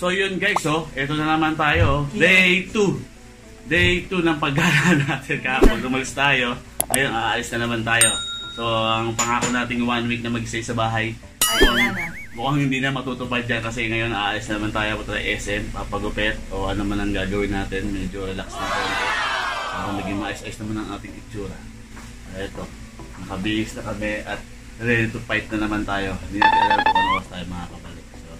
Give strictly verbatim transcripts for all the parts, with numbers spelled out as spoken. So yun guys, oh, ito na naman tayo. Day two. Day two ng paggala natin kapag umalis tayo. Ngayon, aalis na naman tayo. So ang pangako natin one week na mag-stay sa bahay. Mukhang, mukhang hindi na matutupad dyan kasi ngayon aalis naman tayo patra S M, papagupit o ano man ang gagawin natin. Medyo relax na konti. Uh, Naging maayos-ayos naman ang ating itsura. Eto, nakabihis na kami at ready to fight na naman tayo. Hindi natin alam kung ano tayo mga kapalik. So,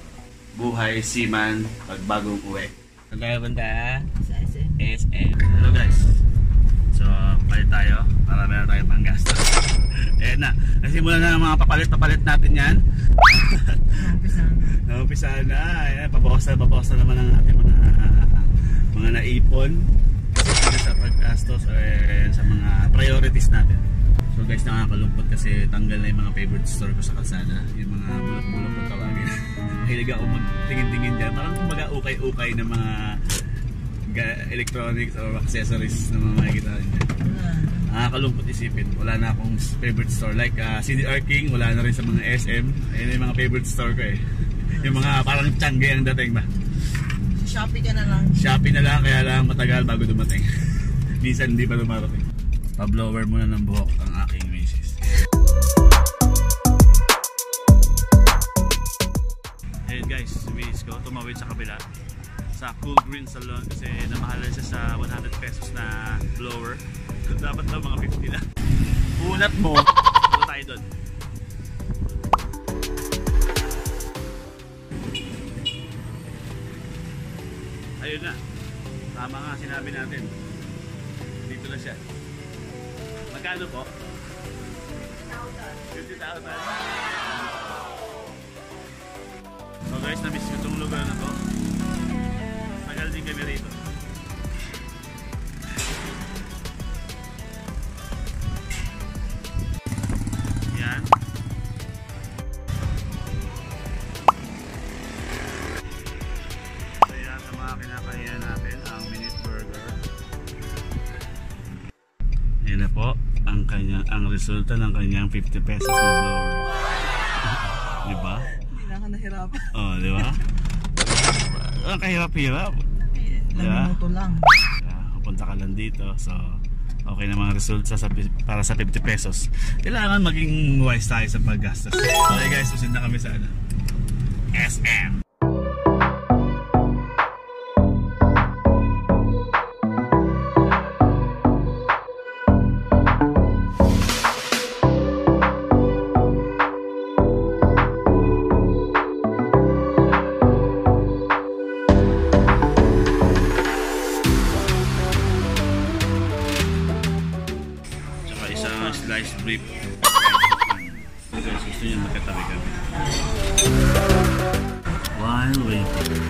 buhay, seaman, pagbagong uwi. Kagaya banda sa S M. S M. Hello guys. So, palit tayo para meron tayong panggasta. Ayan na. Nasimulan na ng mga papalit-papalit natin yan. Naupisahan na. Ayan, pabawas na, pabawas na naman ang ating mga, mga naipon. Sa paggastos eh, sa mga priorities natin. So guys, nakakalungkot kasi tanggal na yung mga favorite store ko sa kalsada. Yung mga bulak-bulak kong tawagin. Mahilig ako magtingin-tingin dyan. Parang kumbaga ukay-ukay ng mga electronics o accessories na mga makikita rin dyan. Nakakalungkot isipin. Wala na akong favorite store. Like uh, C D R King, wala na rin sa mga S M. Ayun na yung mga favorite store ko eh. Yung mga parang tiyangge ang dating ba. Shopee ka na lang. Shopee na lang, kaya lang matagal bago dumating. Minsan hindi pa dumarating. Pa-blower muna ng buhok ang aking misis. Hey guys, misis ko tumawid sa kabila sa Cool Green Salon kasi namahalan siya sa one hundred pesos na blower. Dapat daw mga fifty lang. Unat mo, ito tayo doon. Ayun na, tama nga sinabi natin. Dito na siya. Magkano po? fifty thousand. So guys, namiss ko itong lugar na to. Tagal din kami rito. Yan. Kinakain natin ang minute burger. Ayan na po ang, kanyang, ang resulta ng kanyang fifty pesos na blower. Diba? Hindi na ako nahirapan. O, oh, diba? Ang kahirap-hirap. Lamunuto lang. Kapunta ka lang dito. So, okay na mga resulta sa, para sa fifty pesos. Kailangan maging wise tayo sa paggastos. Okay guys, susunod na kami sa ano? S M. Slice brief. Guys, gusto nyo magkatabi kami. While waiting.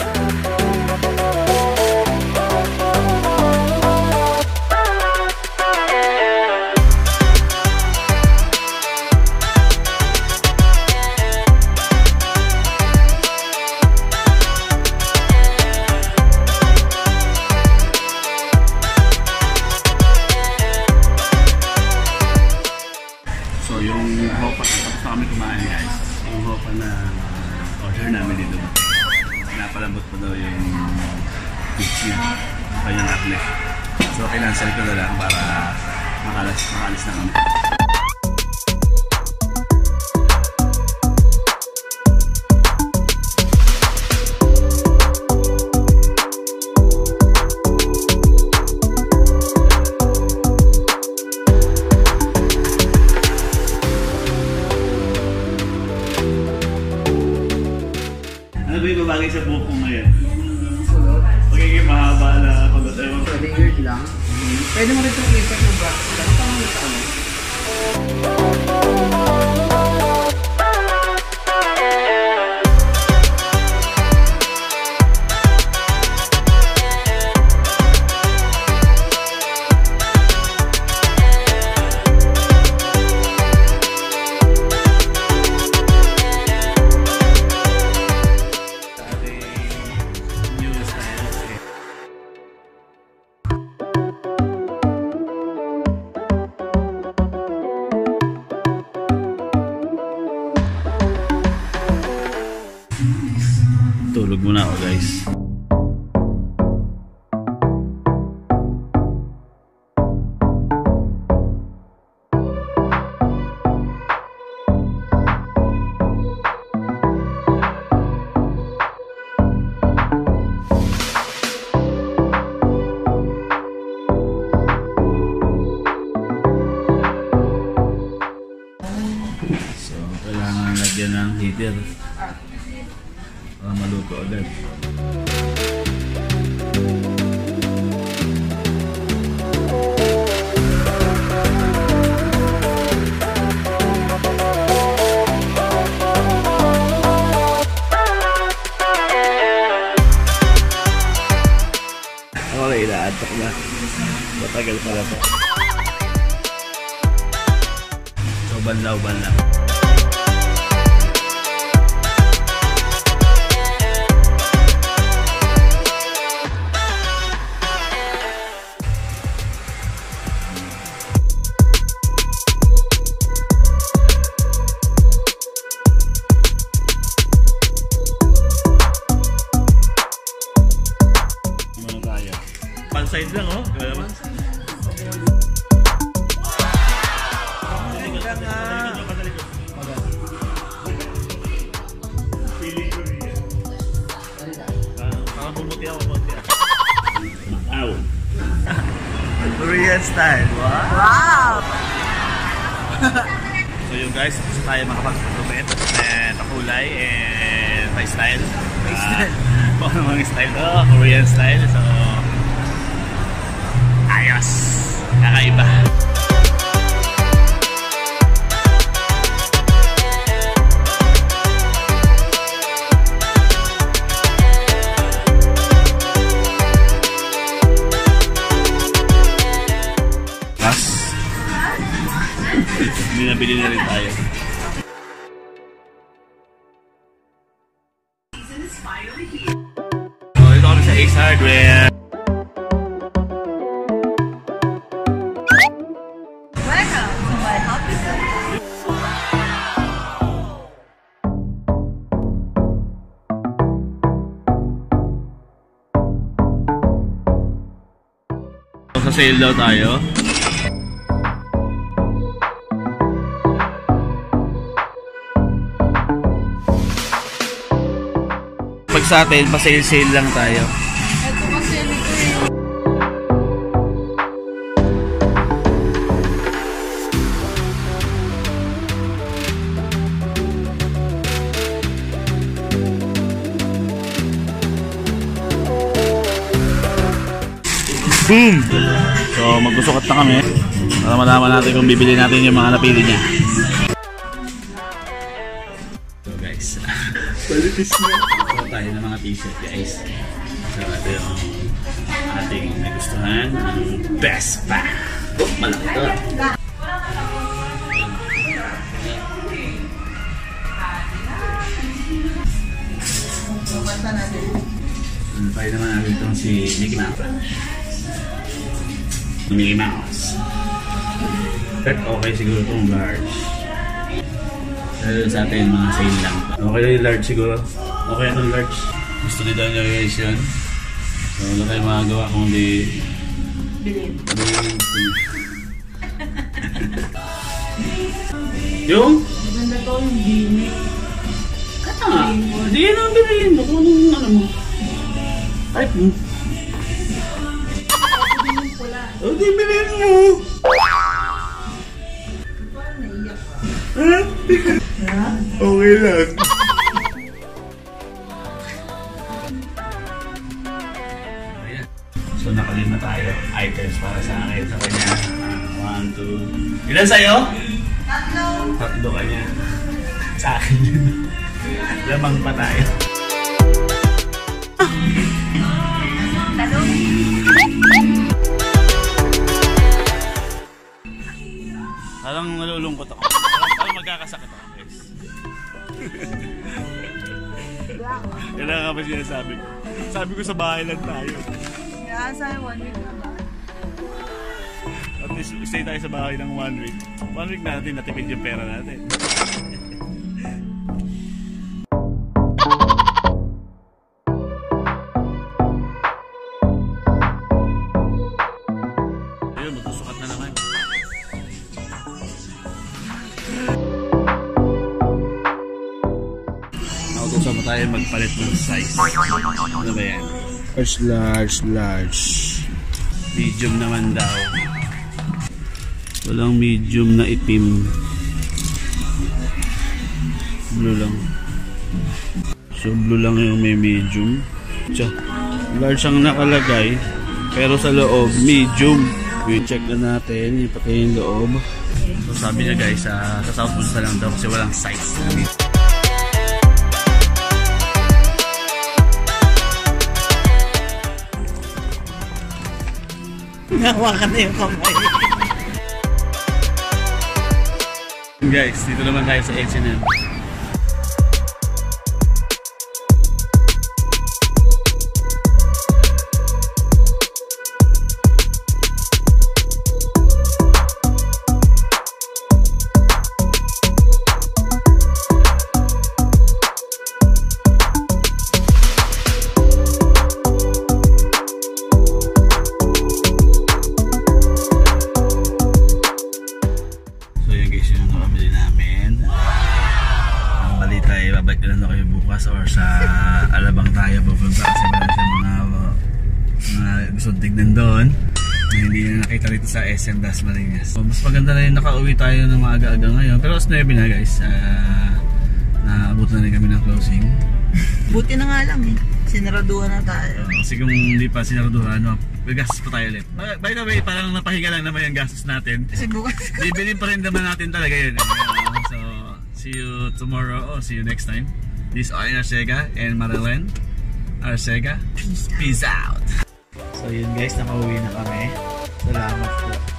Napalambot pa daw yung pitch niya, kanyang applet. So kailansan ko na lang para makalas, makalis na kami. Bagay sa buko ngayon. Magiging mahaba na pag-asawa. So, layered lang. Pwede mo rin itong lipat ng bracket lang. Parang ito ano. Tulog muna ako, guys. So, kailangan lagyan ng heater para maluto agad. Okay, na-adtok na. Matagal pala po. So, banlaw-banlaw. Side lang, oh. Kaya naman. Korean style. Wow! So yun, guys, gusto tayo makapag-promit and kulay and my style. My style. Kung ano mga style ko, Korean style. So, ayos! Nakaiba! Mas! Binabili na rin tayo. So, ito kami sa Ace Hardware. Sa sale daw tayo. Pag sa atin, pasale-sale lang tayo. Ito pasale ko eh. Boom! So magsusukat na kami para malaman natin kung bibili natin yung mga napili niya. So guys, palitis na. So tayo ng mga t-shirt, guys. So ito yung ating nagustuhan, ang best pa! Oh, malaki ito. So tayo naman natin itong si Nicky Mapa. Mickey Mouse. But okay siguro itong large. Pero sa atin mga sale lang. Okay na yung large siguro. Okay na yung large. Gusto nito ang guys yun. So wala tayong magagawa kung di... Bilhin. Bilhin. Yung? Maganda to yung bilhin. Kata nga. Hindi yun ang bilhin mo. Kung anong ano mo. Type mo. O, di bilhin mo! Huh? Okay lang. So, nakalima tayo. Items para sa akin. Sa kanya. Uh, one, two... Ilan sa'yo? Tatlo. Tatlo kanya. Sa akin yun. Lamang pa tayo. Parang nalulungkot ako. Parang magkakasakit ako, guys. Kailangan ka ba sinasabi ko? Sabi ko sa bahay lang tayo. Yeah, sa one week na ba? At least, stay tayo sa bahay ng one week. One week natin, natipid yung pera natin. tayo magpalit ng size. Ano ba yan? Large, large, large. Medium naman daw. Walang medium na itim. Blue lang. So blue lang yung may medium. Large ang nakalagay. Pero sa loob, medium. I-check na natin. Ipatay yung loob. So sabi niya guys, uh, sa South Bulls na lang daw kasi walang size. Nawakan na yung kamay. Guys, dito naman tayo sa H and M. Or sa Alabang tayo pupunta kasi meron sa mga mga gusto tignan doon na hindi na nakita rito sa S M Das Marinas. So, mas maganda na rin nakauwi tayo ng mga aga-aga ngayon, pero alas nuwebe na guys, uh, naabot na rin kami ng closing. Buti na nga lang eh, sinaraduhan na tayo. Kasi kung hindi pa sinaraduhan, no, gastos pa tayo ulit. By the way, parang napahinga lang naman yung gastos natin kasi bukas bibilin pa rin naman natin talaga yun. So see you tomorrow, or see you next time. This is Marilyn Arcega and Marilyn Arcega. Peace out. So yun guys, nakauwi na kami. Salamat po.